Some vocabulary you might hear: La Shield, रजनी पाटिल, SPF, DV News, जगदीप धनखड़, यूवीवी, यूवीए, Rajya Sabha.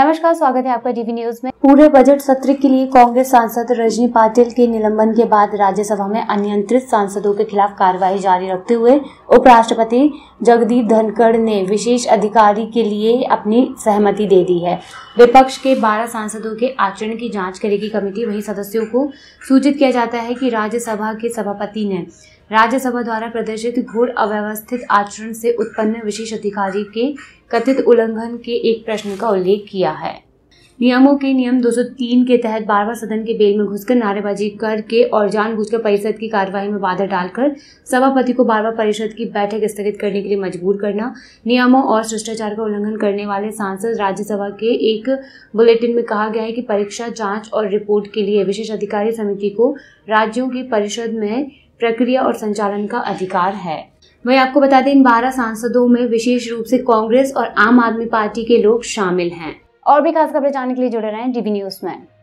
नमस्कार, स्वागत है आपका डीवी न्यूज में। पूरे बजट सत्र के लिए कांग्रेस सांसद रजनी पाटिल के निलंबन के बाद राज्यसभा में अनियंत्रित सांसदों के खिलाफ कार्रवाई जारी रखते हुए उपराष्ट्रपति जगदीप धनखड़ ने विशेष अधिकारी के लिए अपनी सहमति दे दी है। विपक्ष के 12 सांसदों के आचरण की जाँच करेगी कमेटी। वही सदस्यों को सूचित किया जाता है कि राज्यसभा के सभापति ने राज्यसभा द्वारा प्रदर्शित घोर अव्यवस्थित आचरण से उत्पन्न विशेष अधिकारी के कथित उल्लंघन के एक प्रश्न का उल्लेख किया है। नियमों के नियम 203 के तहत बार-बार सदन के बेल में घुसकर नारेबाजी करके और जानबूझकर परिषद की कार्यवाही में बाधा डालकर सभापति को बार बार परिषद की बैठक स्थगित करने के लिए मजबूर करना, नियमों और शिष्टाचार का उल्लंघन करने वाले सांसद। राज्यसभा के एक बुलेटिन में कहा गया है कि परीक्षा, जाँच और रिपोर्ट के लिए विशेष अधिकारी समिति को राज्यों की परिषद में प्रक्रिया और संचालन का अधिकार है। वहीं आपको बता दें, इन 12 सांसदों में विशेष रूप से कांग्रेस और आम आदमी पार्टी के लोग शामिल हैं। और भी खास खबरें जानने के लिए जुड़े रहें डीवी न्यूज में।